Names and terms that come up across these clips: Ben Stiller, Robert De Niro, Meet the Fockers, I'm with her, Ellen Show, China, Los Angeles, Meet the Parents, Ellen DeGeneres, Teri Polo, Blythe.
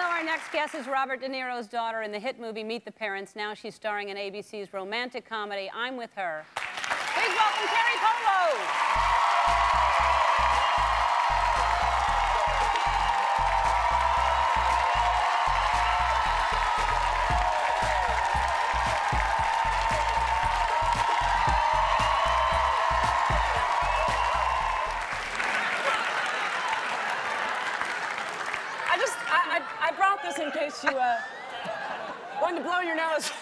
all know our next guest is Robert De Niro's daughter in the hit movie Meet the Parents. Now she's starring in ABC's romantic comedy, I'm With Her. Please welcome Teri Polo. In case you wanted to blow your nose.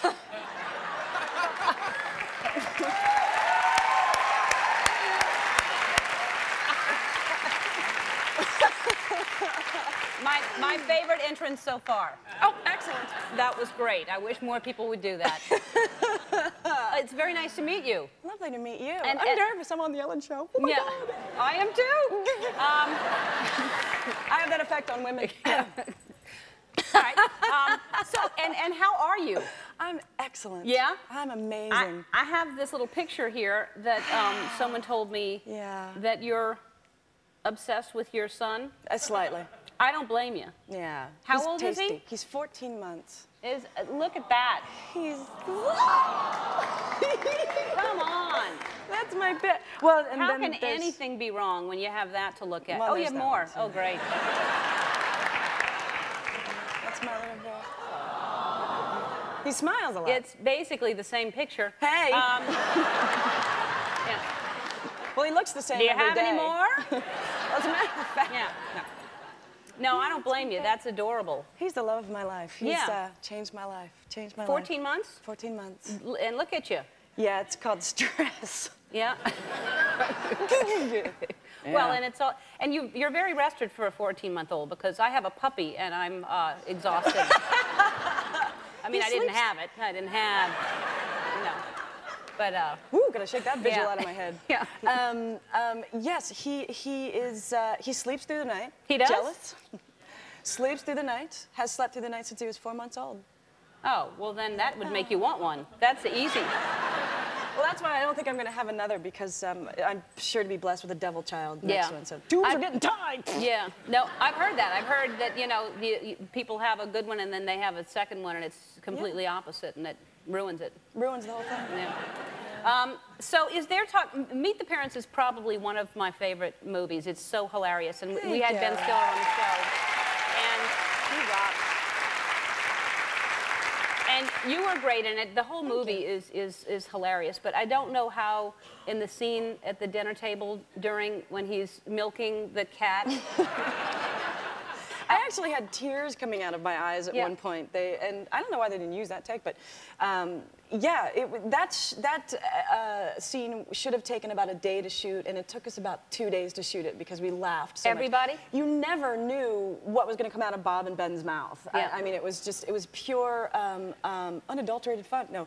My favorite entrance so far. Oh, excellent. That was great. I wish more people would do that. It's very nice to meet you. Lovely to meet you. And, I'm nervous. I'm on the Ellen Show. Oh my God. I am too. I have that effect on women. All right. So, and how are you? I'm excellent. Yeah? I'm amazing. I have this little picture here that someone told me that you're obsessed with your son. Slightly. I don't blame you. Yeah. How old is he? He's 14 months. Look at that. He's... Come on. That's my bit. Well, and how can anything be wrong when you have that to look at? Well, oh, you have more. Oh, great. He smiles a lot. It's basically the same picture. Hey. Yeah. Well, he looks the same. Do you have any more? As a matter of fact. Yeah. No, I don't blame you. That's adorable. He's the love of my life. He's changed my life. Changed my 14 life. 14 months? 14 months. And look at you. Yeah, it's called stress. Yeah. Yeah. Well, and it's all, and you're very rested for a 14-month-old because I have a puppy and I'm exhausted. I mean, I didn't have it. No. But ooh, gotta shake that visual out of my head. Yeah. Yes, he is. He sleeps through the night. He does. Jealous. Sleeps through the night. Has slept through the night since he was 4 months old. Oh, well then that would make you want one. That's the easy. Well, that's why I don't think I'm going to have another, because I'm sure to be blessed with a devil child next one. So dudes are getting tied. Yeah. No, I've heard that. I've heard that, you know, people have a good one and then they have a second one and it's completely opposite, and that ruins it. Ruins the whole thing. Yeah. So is there talk? Meet the Parents is probably one of my favorite movies. It's so hilarious, and we had Ben Stiller on the show, and he rocks. And you were great in it. The whole movie is hilarious, but I don't know how in the scene at the dinner table when he's milking the cat. I actually had tears coming out of my eyes at one point. And I don't know why they didn't use that take, but yeah, that scene should have taken about a day to shoot, and it took us about 2 days to shoot it because we laughed so much. You never knew what was going to come out of Bob and Ben's mouth. Yeah. I mean, it was just, it was pure unadulterated fun. No,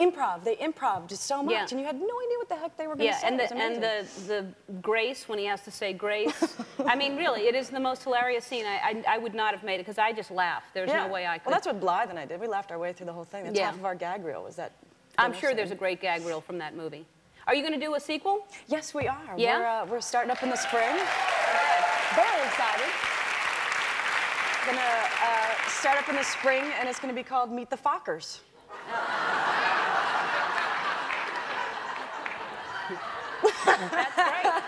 improv. They improved just so much, and you had no idea what the heck they were going to say. And the grace when he has to say grace. I mean, really, it is the most hilarious scene. I would not have made it because I just laughed. There's no way I could. Well, that's what Blythe and I did. We laughed our way through the whole thing. That's half of our gag reel. Was that? I'm sure there's a great gag reel from that movie. Are you going to do a sequel? Yes, we are. Yeah? We're starting up in the spring. Very excited. We're going to start up in the spring, and it's going to be called Meet the Fockers. That's great.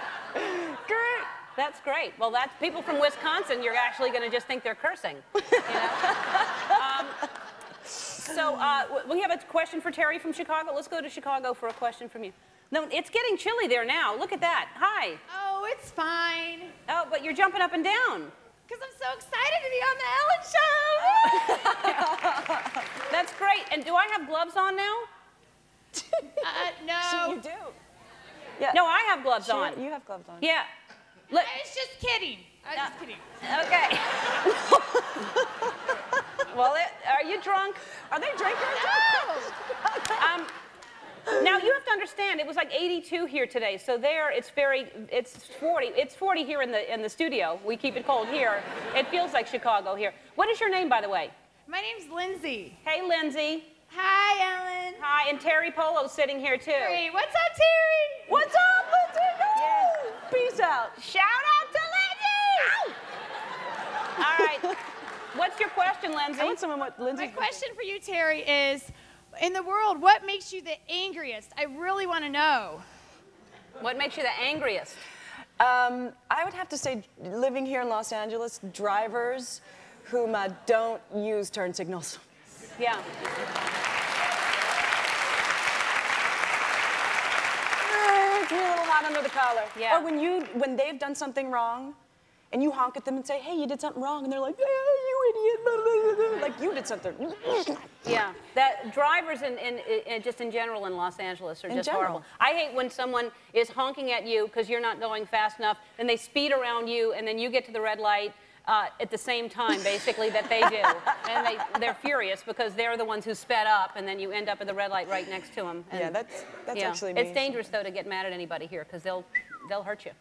Great. That's great. Well, that's people from Wisconsin. You're actually going to just think they're cursing. You know? So we have a question for Teri from Chicago. Let's go to Chicago for a question from you. No, it's getting chilly there now. Look at that. Hi. Oh, it's fine. Oh, but you're jumping up and down. Because I'm so excited to be on the Ellen Show. That's great. And do I have gloves on now? No. So you do. Yeah. No, I have gloves on. You have gloves on. Yeah. Look. I was just kidding. I was just kidding. Okay. Well, are you drunk? Are they drinking? No. Now you have to understand. It was like 82 here today. So there, it's 40. It's 40 here in the studio. We keep it cold here. It feels like Chicago here. What is your name, by the way? My name's Lindsay. Hey, Lindsay. Hi, Ellen. Hi, and Teri Polo's sitting here too. Teri, what's up, Teri? What's up, Lindsay? Peace out. Shout out to Lindsay! All right. What's your question, Lindsay? I want someone what Lindsay. My question for you, Teri, is in the world, what makes you the angriest? I really want to know. What makes you the angriest? I would have to say, living here in Los Angeles, drivers whom don't use turn signals. Yeah. It's a little hot under the collar. Yeah. Or when they've done something wrong, and you honk at them and say, "Hey, you did something wrong," and they're like, "Yeah, you idiot!" Like you did something. Yeah. That drivers in just in general in Los Angeles are just horrible. I hate when someone is honking at you because you're not going fast enough, and they speed around you, and then you get to the red light. At the same time, basically, that they do. And they're furious because they're the ones who sped up, and then you end up at the red light right next to them. And yeah, that's actually me. It's dangerous, though, to get mad at anybody here because they'll hurt you.